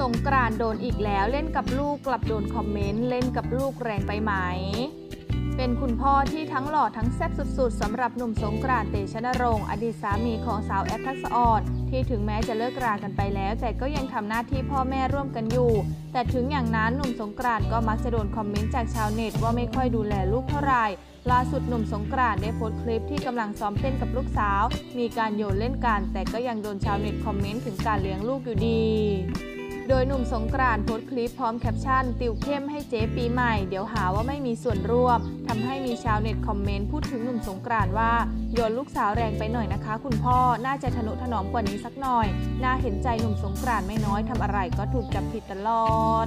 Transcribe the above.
สงกรานต์โดนอีกแล้วเล่นกับลูกกลับโดนคอมเมนต์เล่นกับลูกแรงไปไหมเป็นคุณพ่อที่ทั้งหล่อทั้งแซ่บสุดๆสำหรับหนุ่มสงกรานต์ เตชะณรงค์อดีตสามีของสาวแอปทักษะอ่อนที่ถึงแม้จะเลิกรากันไปแล้วแต่ก็ยังทำหน้าที่พ่อแม่ร่วมกันอยู่แต่ถึงอย่างนั้นหนุ่มสงกรานต์ก็มักจะโดนคอมเมนต์จากชาวเน็ตว่าไม่ค่อยดูแลลูกเท่าไหร่ล่าสุดหนุ่มสงกรานต์ได้โพสต์คลิปที่กำลังซ้อมเต้นกับลูกสาวมีการโยนเล่นกันแต่ก็ยังโดนชาวเน็ตคอมเมนต์ถึงการเลี้ยงลูกอยู่ดีโดยหนุ่มสงกรานต์โพสต์คลิปพร้อมแคปชั่นติวเข้มให้เจ๊ปีใหม่เดี๋ยวหาว่าไม่มีส่วนร่วมทำให้มีชาวเน็ตคอมเมนต์พูดถึงหนุ่มสงกรานต์ว่าโยนลูกสาวแรงไปหน่อยนะคะคุณพ่อน่าจะทนุถนอมกว่านี้สักหน่อยน่าเห็นใจหนุ่มสงกรานต์ไม่น้อยทำอะไรก็ถูกจับผิดตลอด